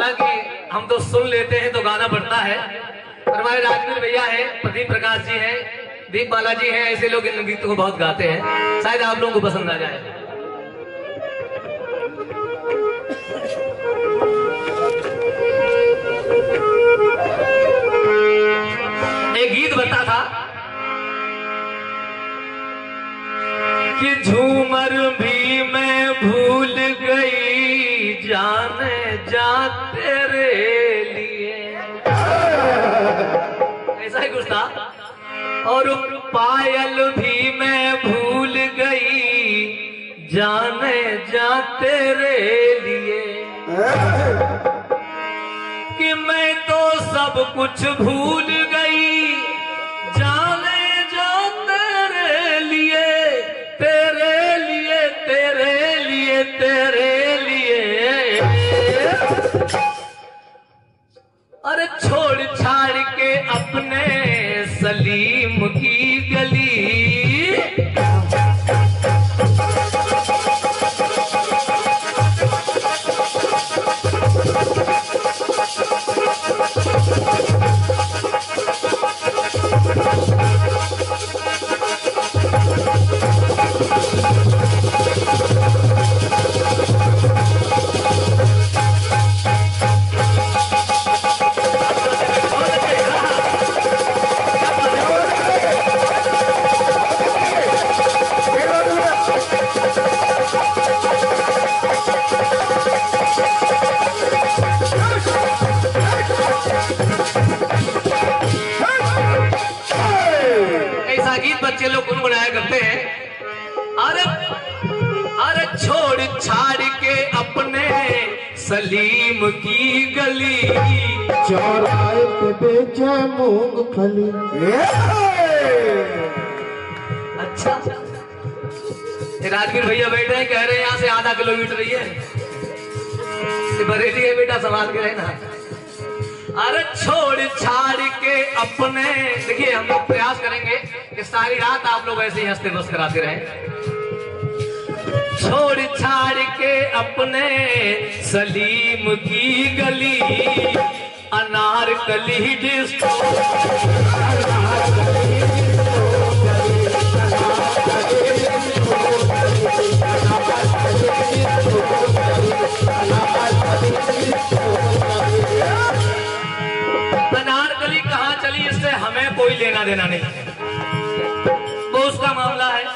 हालांकि हम तो सुन लेते हैं तो गाना बढ़ता है। हमारे राजवीर भैया है, प्रदीप प्रकाश जी है, दीपमाला जी है, ऐसे लोग इन गीतों को बहुत गाते हैं, शायद आप लोगों को पसंद आ जाए। एक गीत बता था कि झूमर भी मैं भूल गई जाने जा तेरे लिए, ऐसा ही कुछ था। और पायल भी मैं भूल गई जाने जा तेरे लिए, कि मैं तो सब कुछ भूल गई जाने जा तेरे लिए, तेरे लिए, तेरे लिए, तेरे लिए। अरे छोड़ छाड़ के अपने सलीम की गली, सलीम की गली, चौराहे पे बेचे मूंगफली। अच्छा राजवीर भैया बैठे हैं, कह रहे हैं यहाँ से आधा किलोमीटर ही है, बरेली है बेटा, संभाल के रहना। अरे छोड़ छाड़ के अपने, देखिए हम लोग प्रयास करेंगे कि सारी रात आप लोग ऐसे ही हंसते बस कराते रहे। छोड़ छाड़ के अपने सलीम की गली, अनारकली डिस्को, अनारकली डिस्को गली, अनारकली डिस्को गली, अनारकली डिस्को गली, अनारकली डिस्को गली। अनारकली कहाँ चली, इससे हमें कोई लेना देना नहीं है, वो उसका मामला है।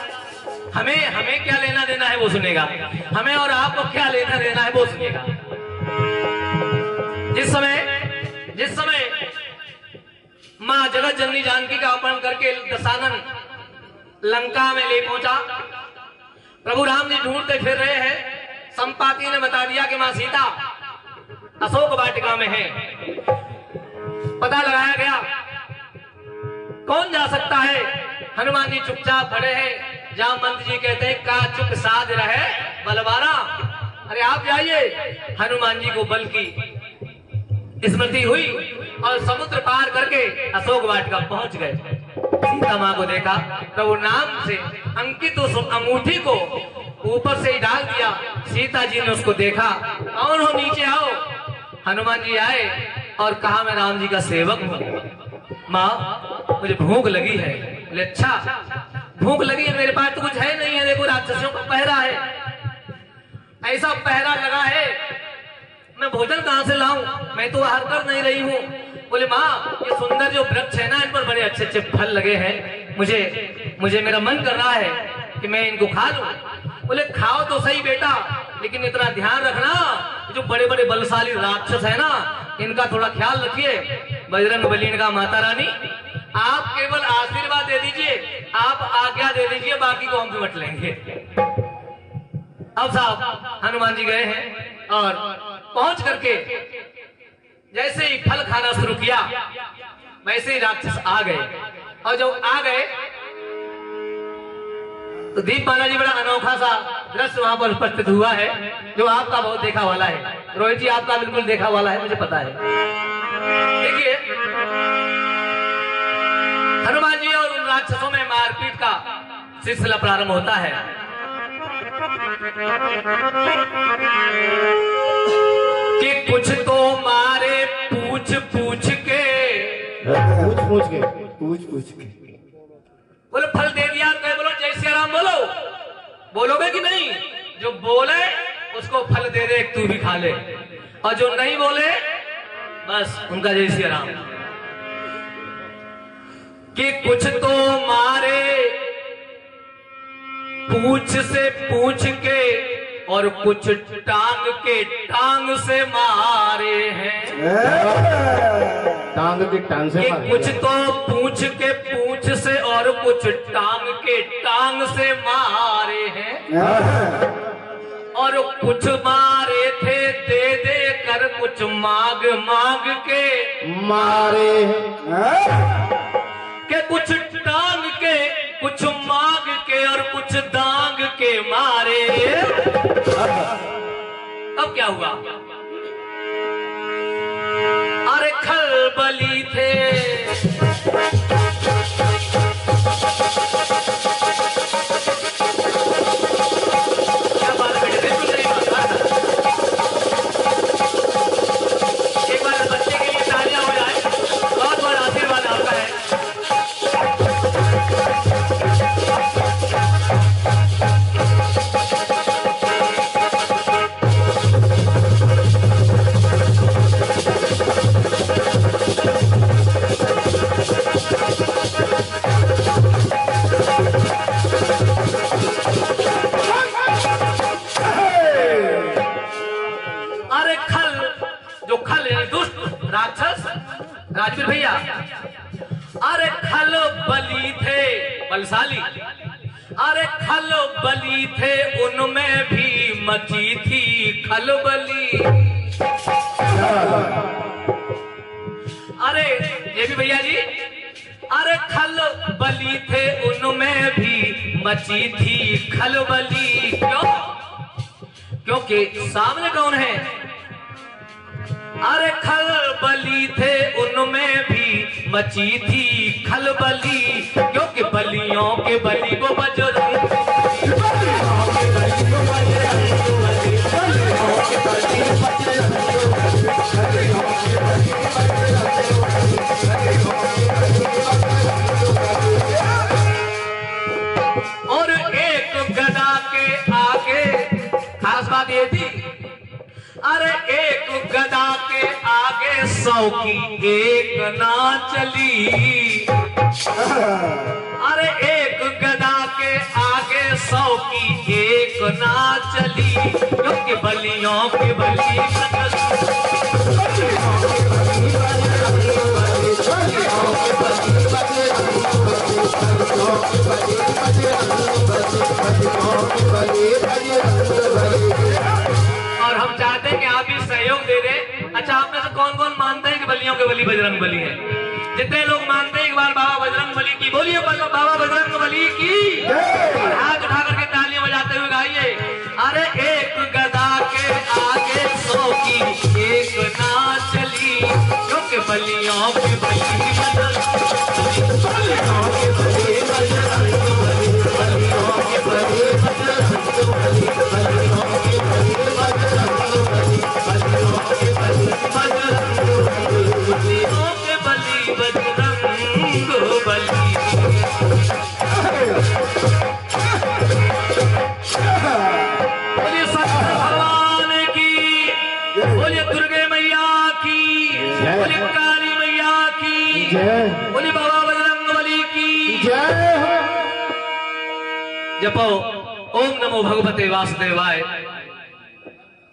हमें क्या लेना देना है वो सुनेगा, हमें और आपको क्या लेना देना है वो सुनेगा। जिस समय माँ जगत जननी जानकी का अपहरण करके दशानन लंका में ले पहुंचा, प्रभु राम जी ढूंढते फिर रहे हैं, संपाति ने बता दिया कि माँ सीता अशोक वाटिका में है। पता लगाया गया, कौन जा सकता है। हनुमान जी चुपचाप खड़े हैं, जहाँ मंत जी कहते हैं का चुप साध रहे बलवारा, अरे आप जाइए। हनुमान जी को बल की स्मृति हुई और समुद्र पार करके अशोक वाटिका पहुंच गए। सीता माँ को देखा तो वो नाम से अंकित उस अंगूठी को ऊपर से ही डाल दिया। सीता जी ने उसको देखा, कौन हो, नीचे आओ। हनुमान जी आए और कहा मैं राम जी का सेवक हूँ माँ, मुझे भूख लगी है। बोले अच्छा भूख लगी है, मेरे पास तो कुछ है नहीं है, देखो राक्षसों का पहरा है, ऐसा पहरा लगा है, मैं भोजन कहाँ से लाऊं, मैं तो आहार कर नहीं रही हूँ। बोले माँ ये सुंदर जो वृक्ष है ना, इन पर बड़े अच्छे अच्छे फल लगे हैं, मुझे मेरा मन कर रहा है कि मैं इनको खा लूं। बोले खाओ तो सही बेटा, लेकिन इतना ध्यान रखना जो बड़े बड़े बलशाली राक्षस है ना, इनका थोड़ा ख्याल रखिए। बजरंगबली ने कहा माता रानी आप केवल आशीर्वाद दे दीजिए, आप आज्ञा दे दीजिए, बाकी को हम निपट लेंगे। अब साहब हनुमान जी गए हैं और पहुंच करके जैसे ही फल खाना शुरू किया वैसे ही राक्षस आ गए। और जब आ गए तो दीपमाला जी बड़ा अनोखा सा दृश्य वहां पर उपस्थित हुआ है, जो आपका बहुत देखा वाला है। रोहित जी आपका बिल्कुल देखा वाला है, मुझे पता है। देखिए हनुमान जी और उन राक्षसों में मारपीट का सिलसिला प्रारंभ होता है। कि कुछ को मारे पूछ पूछ के बोलो फल दे दिया। बोलो जय श्री राम, बोलो बोलोगे कि नहीं? जो बोले उसको फल दे दे, तू भी खा ले, और जो नहीं बोले बस उनका जय श्री राम। कि कुछ तो मारे पूछ से पूछ के, और कुछ टांग के टांग से मारे हैं। टांग के टांग से मारे, कुछ तो पूछ के पूछ से, और कुछ टांग के टांग से मारे हैं। और कुछ मारे थे दे दे कर, कुछ मांग मांग के मारे हैं। के कुछ टांग के कुछ मांग के, और कुछ दांग के मारे। अब क्या हुआ? अरे खलबली थे, राजवीर भैया, अरे खल बली थे बलशाली, अरे खल बली थे उनमें भी मची थी खलबली। अरे ये भी भैया जी, अरे खल बली थे उनमें भी मची थी खलबली। क्यों? क्योंकि सामने कौन है? अरे खलबली थे उनमें भी मची थी खलबली, क्योंकि बलियों के बलि को बजरंग। और एक गदा के आगे खास बात ये थी, अरे एक गदा के आगे सौ की एक ना चली। अरे एक गदा के आगे सौ की एक ना चली, क्योंकि बलियों की बलि बली बजरंगबली है। जितने लोग मानते हैं एक बार बाबा बजरंगबली की, बोलिए बाबा बजरंगबली की, हाथ उठा करके तालियां बजाते हुए गाइए। अरे एक गदा के आगे सौ की एक ना चली, क्योंकि बलियों की जपो ओम नमो भगवते वासुदेवाय,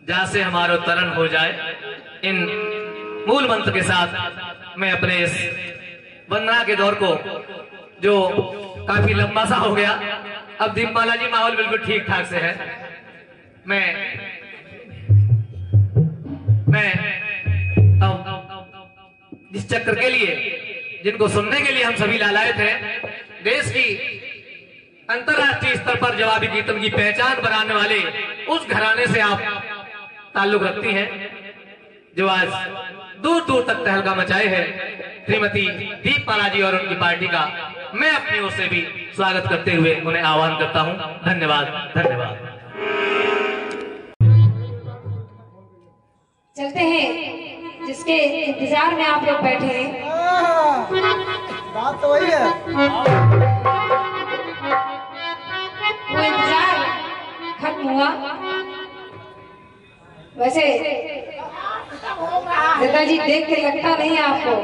जहां हमारो तरण हो जाए। इन मूल मंत्र के साथ मैं अपने इस वंदना के दौर को, जो काफी लंबा सा हो गया, अब दीपमाला जी माहौल बिल्कुल ठीक ठाक से है, मैं जिस चक्कर के लिए, जिनको सुनने के लिए हम सभी लालायत हैं, देश की अंतर्राष्ट्रीय स्तर पर जवाबी कीर्तन की पहचान बनाने वाले उस घराने से आप ताल्लुक रखती हैं, जो आज दूर दूर तक तहलका मचाए हैं। श्रीमती दीपमाला जी और उनकी पार्टी का मैं अपनी ओर से भी स्वागत करते हुए उन्हें आह्वान करता हूं। धन्यवाद। चलते हैं जिसके इंतजार में आप लोग बैठे हैं। बात तो वही है, वो इंतजार खत्म हुआ। वैसे लता जी देख के लगता नहीं है आपको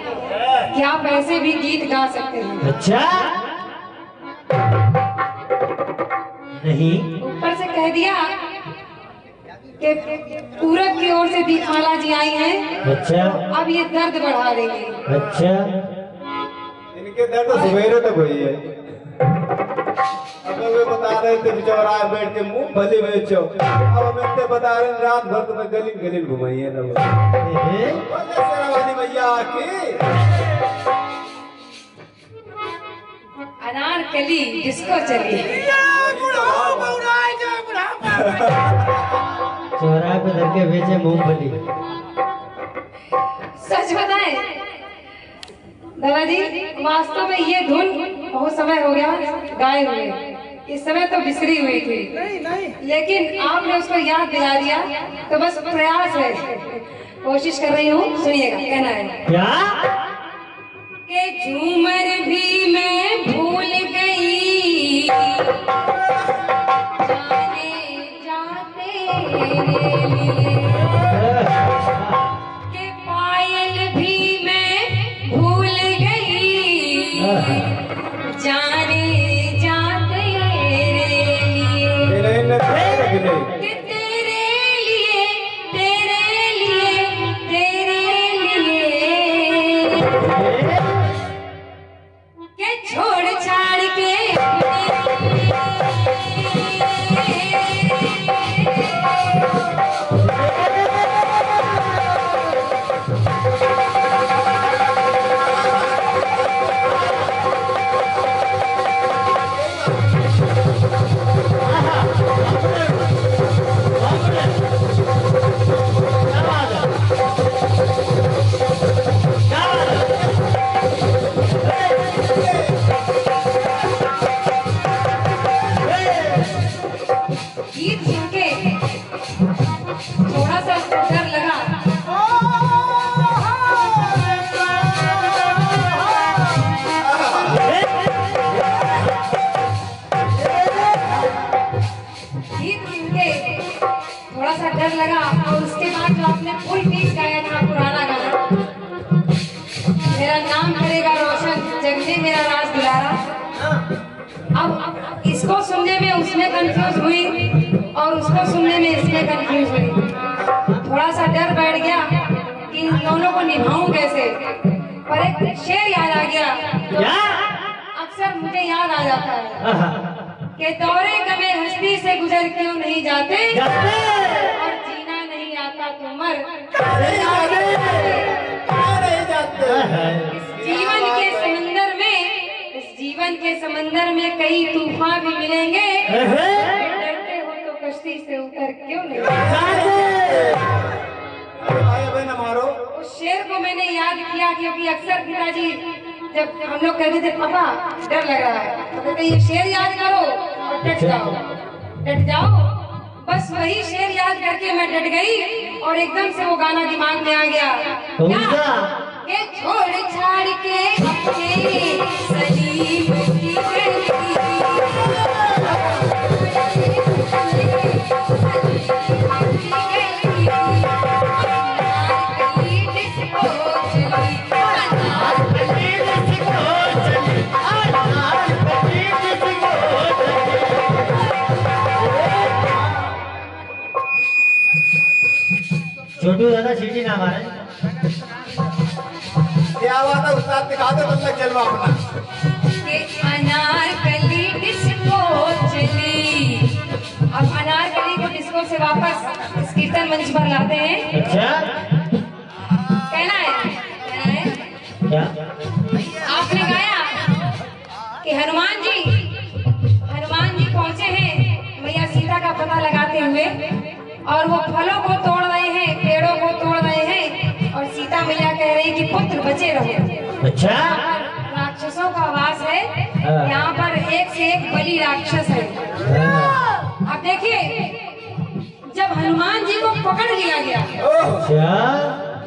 कि आप ऐसे भी गीत गा सकते हैं। अच्छा नहीं, ऊपर से कह दिया कि पूरब की ओर से दीपमाला जी आई हैं। अच्छा, अब ये दर्द बढ़ा देंगे। अच्छा, इनके दर्द सवेरे तक हुई है। अगर वे बता रहे थे चौराहे पे बैठ के मुंह भली में चो, अब हम इतने बता रहे रात भर तुम्हें गली गली घुमाई है ना। भैया अनारकली जिसको चली चौराहे पे लड़के बेचे मूंगफली। सच बताए दादाजी, वास्तव में ये धुन बहुत समय हो गया गाए हुए, इस समय तो बिसरी हुई थी। नहीं। लेकिन आपने उसको याद दिला दिया तो बस प्रयास है, कोशिश कर रही हूँ, सुनिएगा। कहना है क्या के झूमर भी मैं भूल गई के पायल भी मैं भूल गई जाने जाते रे हनुमान जी को पकड़ लिया गया।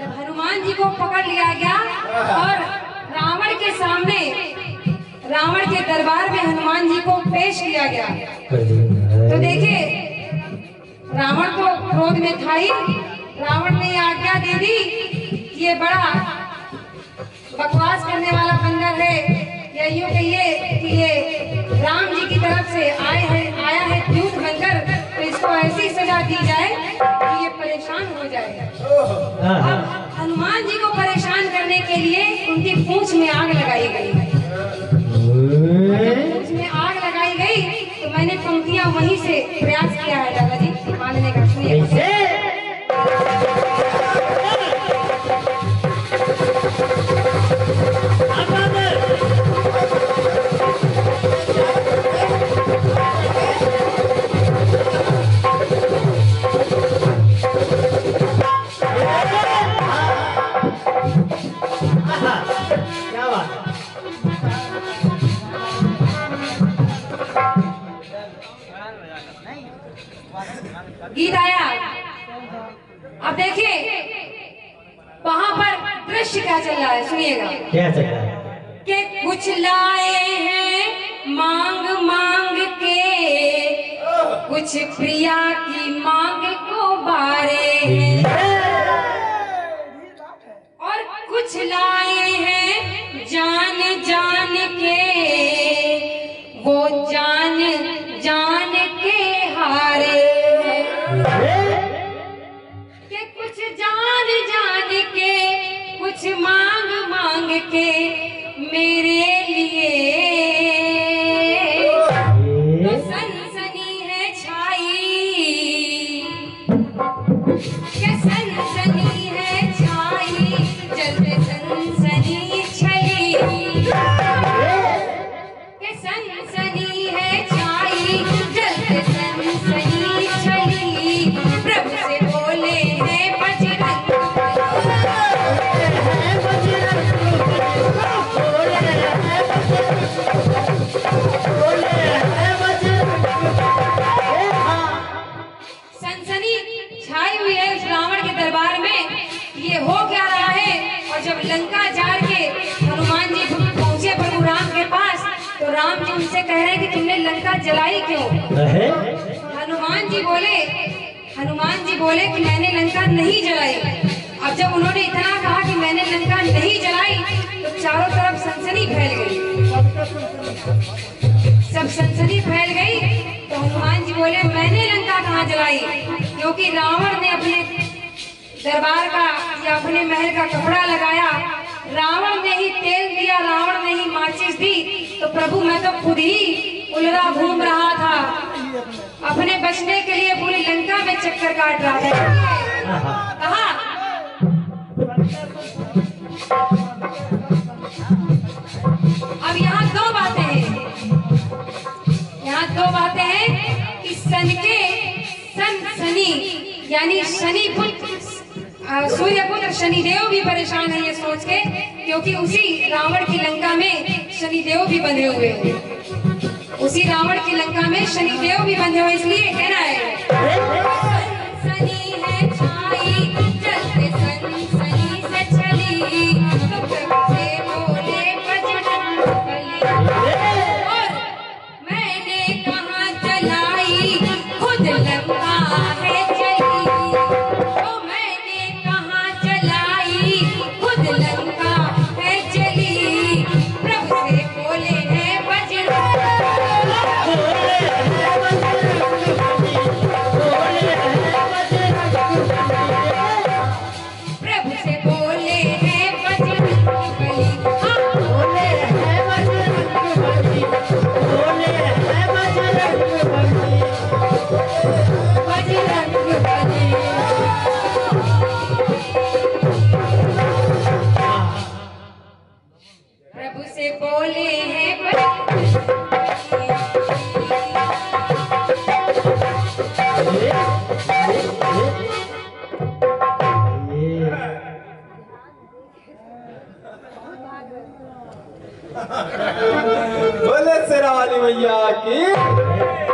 जब हनुमान जी को पकड़ लिया गया और रावण के सामने, रावण के दरबार में हनुमान जी को पेश किया गया, तो देखिए रावण तो क्रोध में था ही। रावण ने आज्ञा दे दी कि ये बड़ा बकवास करने वाला बंदर है, या यूँ कहिए कि ये राम जी की तरफ से आया है झूठ बनकर, तो इसको ऐसी सजा दी जाए कि ये परेशान हो जाए। अब हनुमान जी को परेशान करने के लिए उनकी पूंछ में आग लगाई गई। पूंछ में आग लगाई गई तो मैंने पंक्तियाँ वहीं से प्रयास किया है दादाजी मानने का। सुनिए गीत आया। अब देखिए वहाँ पर दृश्य क्या चल रहा है, सुनिएगा क्या चल रहा है। के कुछ लाए हैं मांग मांग के, कुछ प्रिया की मांग को बारे हैं, और कुछ लाए हैं जान जान के, वो जान जान के हारे के, कुछ जान जान के, कुछ मांग मांग के मेरे लिए, तो सनसनी है छाई के, सनसनी है छाई जल पे सनसनी छाई के, सनसनी है छाई जल पे सनसनी। लंका जार के हनुमान जी पहुँचे प्रभु राम के पास, तो राम जी उनसे कह रहे कि तुमने लंका जलाई क्यों। हनुमान जी बोले कि मैंने लंका नहीं जलाई। अब जब उन्होंने इतना कहा कि मैंने लंका नहीं जलाई तो चारों तरफ सनसनी फैल गई, सब सनसनी फैल गई। तो हनुमान जी बोले मैंने लंका कहाँ जलाई, क्योंकि रावण ने अपने दरबार का या अपने महल का कपड़ा लगाया, रावण ने ही तेल दिया, रावण ने ही माचिस दी, तो प्रभु मैं तो खुद ही उलरा घूम रहा था, अपने बचने के लिए पूरी लंका में चक्कर काट रहा था। कहा अब यहाँ दो बातें हैं कि सन के सन शनि, यानी शनि पुत्र सूर्य पुत्र शनिदेव भी परेशान है ये सोच के, क्योंकि उसी रावण की लंका में शनिदेव भी बंधे हुए हैं, उसी रावण की लंका में शनिदेव भी बंधे हुए, इसलिए कहना है। और मैंने कहा जलाई खुद लंका है भैया की।